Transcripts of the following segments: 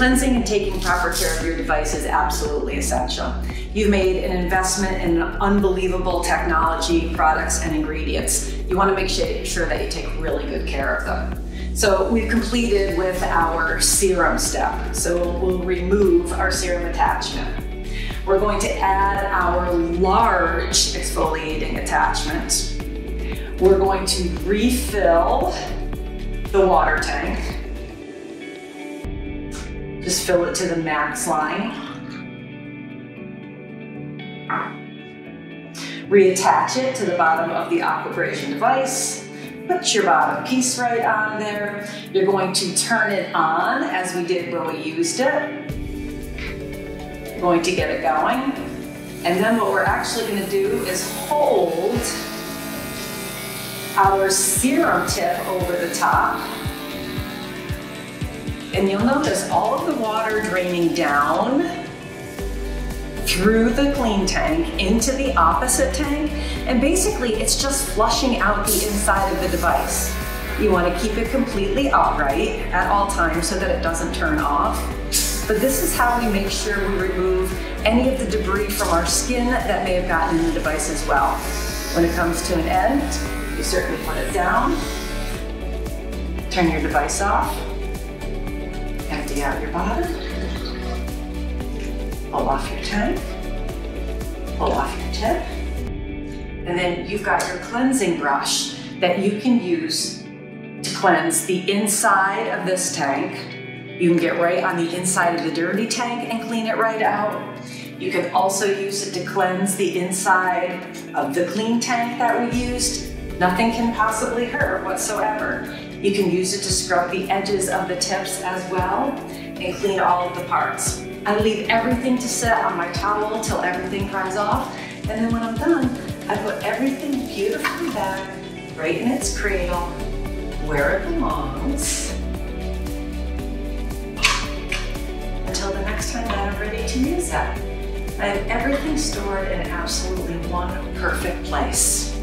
Cleansing and taking proper care of your device is absolutely essential. You've made an investment in unbelievable technology, products, and ingredients. You want to make sure that you take really good care of them. So we've completed with our serum step. So we'll remove our serum attachment. We're going to add our large exfoliating attachment. We're going to refill the water tank. Just fill it to the max line. Reattach it to the bottom of the aquaporation device. Put your bottom piece right on there. You're going to turn it on as we did when we used it. You're going to get it going. And then what we're actually going to do is hold our serum tip over the top. And you'll notice all of the water draining down through the clean tank into the opposite tank. And basically it's just flushing out the inside of the device. You want to keep it completely upright at all times so that it doesn't turn off. But this is how we make sure we remove any of the debris from our skin that may have gotten in the device as well. When it comes to an end, you certainly put it down, turn your device off, empty out your bottom, pull off your tank, pull off your tip, and then you've got your cleansing brush that you can use to cleanse the inside of this tank. You can get right on the inside of the dirty tank and clean it right out. You can also use it to cleanse the inside of the clean tank that we used. Nothing can possibly hurt whatsoever. You can use it to scrub the edges of the tips as well and clean all of the parts. I leave everything to sit on my towel till everything dries off. And then when I'm done, I put everything beautifully back, right in its cradle, where it belongs. Until the next time that I'm ready to use that. I have everything stored in absolutely one perfect place.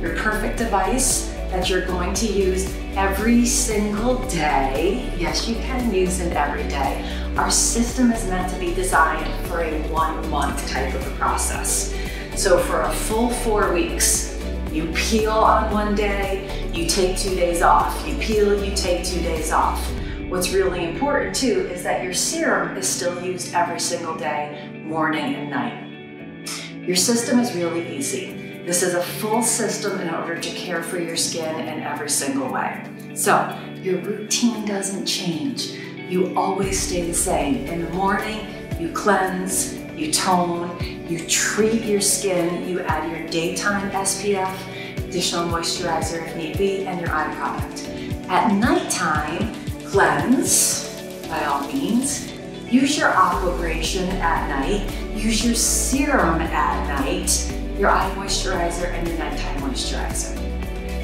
Your perfect device that you're going to use every single day. Yes, you can use it every day. Our system is meant to be designed for a 1 month type of a process. So for a full 4 weeks, you peel on one day, you take 2 days off. You peel, you take 2 days off. What's really important too is that your serum is still used every single day, morning and night. Your system is really easy. This is a full system in order to care for your skin in every single way. So your routine doesn't change. You always stay the same. In the morning, you cleanse, you tone, you treat your skin, you add your daytime SPF, additional moisturizer if need be, and your eye product. At nighttime, cleanse by all means. Use your aquaporation at night. Use your serum at night. Your eye moisturizer and your nighttime moisturizer.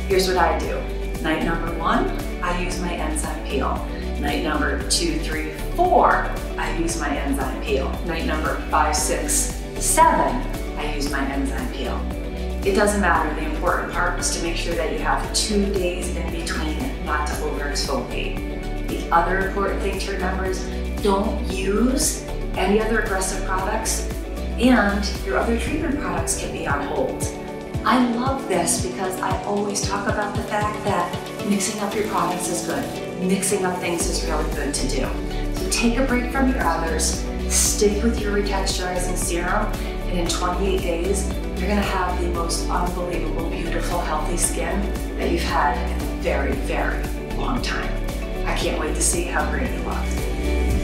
Here's what I do. Night number one, I use my enzyme peel. Night number 2, 3, 4, I use my enzyme peel. Night number 5, 6, 7, I use my enzyme peel. It doesn't matter. The important part is to make sure that you have 2 days in between, not to overexfoliate. The other important thing to remember is don't use any other aggressive products, and your other treatment products can be on hold. I love this because I always talk about the fact that mixing up your products is good. Mixing up things is really good to do. So take a break from your others, stick with your retexturizing serum, and in 28 days, you're gonna have the most unbelievable, beautiful, healthy skin that you've had in a very, very long time. I can't wait to see how great you look.